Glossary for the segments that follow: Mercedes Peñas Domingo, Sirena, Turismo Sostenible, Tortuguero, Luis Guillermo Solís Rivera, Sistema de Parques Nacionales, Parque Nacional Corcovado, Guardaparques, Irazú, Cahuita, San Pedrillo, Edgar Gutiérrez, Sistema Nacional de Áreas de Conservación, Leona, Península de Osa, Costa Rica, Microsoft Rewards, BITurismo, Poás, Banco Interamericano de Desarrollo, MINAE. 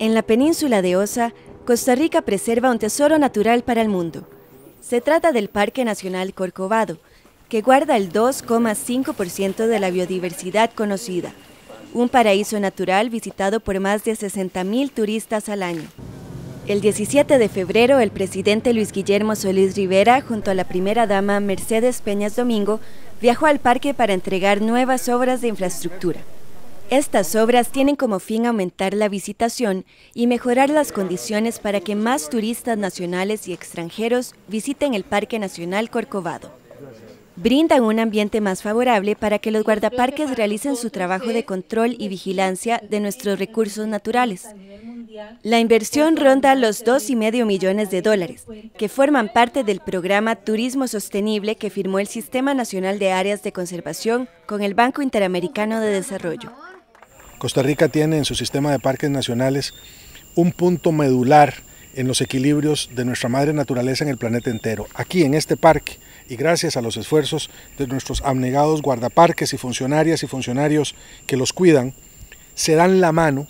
En la península de Osa, Costa Rica preserva un tesoro natural para el mundo. Se trata del Parque Nacional Corcovado, que guarda el 2,5% de la biodiversidad conocida, un paraíso natural visitado por más de 60.000 turistas al año. El 17 de febrero, el presidente Luis Guillermo Solís Rivera, junto a la primera dama Mercedes Peñas Domingo, viajó al parque para entregar nuevas obras de infraestructura. Estas obras tienen como fin aumentar la visitación y mejorar las condiciones para que más turistas nacionales y extranjeros visiten el Parque Nacional Corcovado. Brindan un ambiente más favorable para que los guardaparques realicen su trabajo de control y vigilancia de nuestros recursos naturales. La inversión ronda los $2,5 millones, que forman parte del programa Turismo Sostenible que firmó el Sistema Nacional de Áreas de Conservación con el Banco Interamericano de Desarrollo. Costa Rica tiene en su sistema de parques nacionales un punto medular en los equilibrios de nuestra madre naturaleza en el planeta entero, aquí en este parque, y gracias a los esfuerzos de nuestros abnegados guardaparques y funcionarias y funcionarios que los cuidan, se dan la mano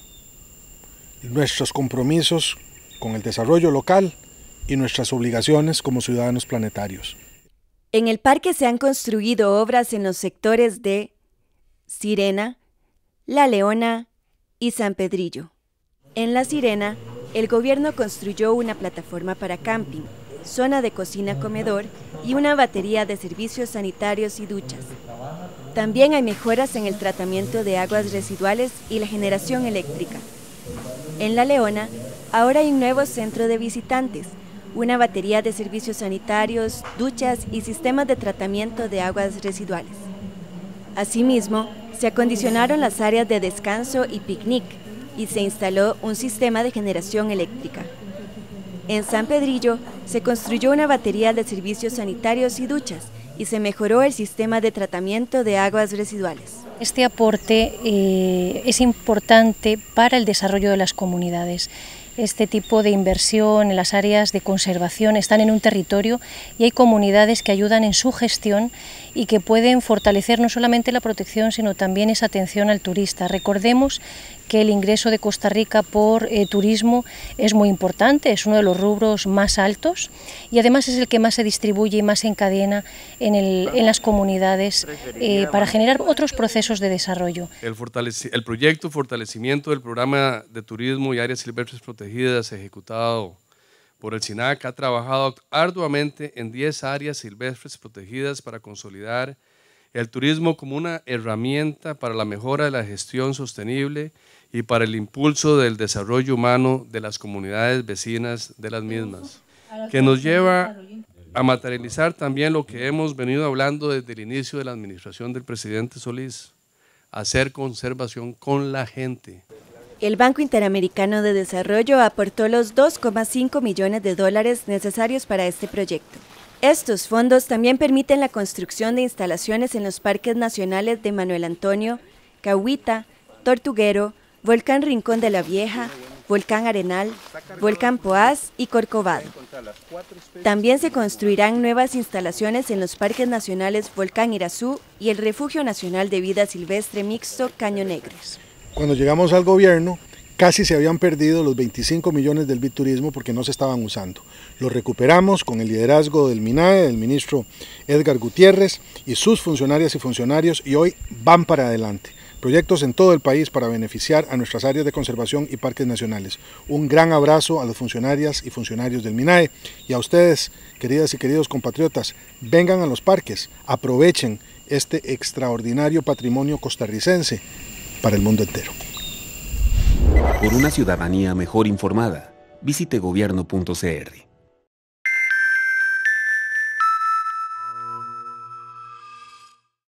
nuestros compromisos con el desarrollo local y nuestras obligaciones como ciudadanos planetarios. En el parque se han construido obras en los sectores de Sirena, La Leona y San Pedrillo. En La Sirena, el gobierno construyó una plataforma para camping, zona de cocina-comedor y una batería de servicios sanitarios y duchas. También hay mejoras en el tratamiento de aguas residuales y la generación eléctrica. En La Leona, ahora hay un nuevo centro de visitantes, una batería de servicios sanitarios, duchas y sistemas de tratamiento de aguas residuales. Asimismo, se acondicionaron las áreas de descanso y picnic y se instaló un sistema de generación eléctrica. En San Pedrillo se construyó una batería de servicios sanitarios y duchas y se mejoró el sistema de tratamiento de aguas residuales. Este aporte es importante para el desarrollo de las comunidades. Este tipo de inversión en las áreas de conservación están en un territorio y hay comunidades que ayudan en su gestión y que pueden fortalecer no solamente la protección, sino también esa atención al turista. Recordemos que el ingreso de Costa Rica por turismo es muy importante, es uno de los rubros más altos y además es el que más se distribuye y más se encadena en las comunidades para generar otros procesos de desarrollo. El proyecto fortalecimiento del programa de turismo y áreas silvestres protegidas ejecutado por el SINAC ha trabajado arduamente en 10 áreas silvestres protegidas para consolidar el turismo como una herramienta para la mejora de la gestión sostenible y para el impulso del desarrollo humano de las comunidades vecinas de las mismas, que nos lleva a materializar también lo que hemos venido hablando desde el inicio de la administración del presidente Solís, hacer conservación con la gente. El Banco Interamericano de Desarrollo aportó los $2,5 millones necesarios para este proyecto. Estos fondos también permiten la construcción de instalaciones en los parques nacionales de Manuel Antonio, Cahuita, Tortuguero, Volcán Rincón de la Vieja, Volcán Arenal, Volcán Poás y Corcovado. También se construirán nuevas instalaciones en los parques nacionales Volcán Irazú y el Refugio Nacional de Vida Silvestre Mixto Caño Negro. Cuando llegamos al gobierno, casi se habían perdido los 25 millones del BITurismo porque no se estaban usando. Los recuperamos con el liderazgo del MINAE, del ministro Edgar Gutiérrez y sus funcionarias y funcionarios, y hoy van para adelante. Proyectos en todo el país para beneficiar a nuestras áreas de conservación y parques nacionales. Un gran abrazo a las funcionarias y funcionarios del MINAE y a ustedes, queridas y queridos compatriotas, vengan a los parques, aprovechen este extraordinario patrimonio costarricense para el mundo entero. Por una ciudadanía mejor informada, visite gobierno.cr.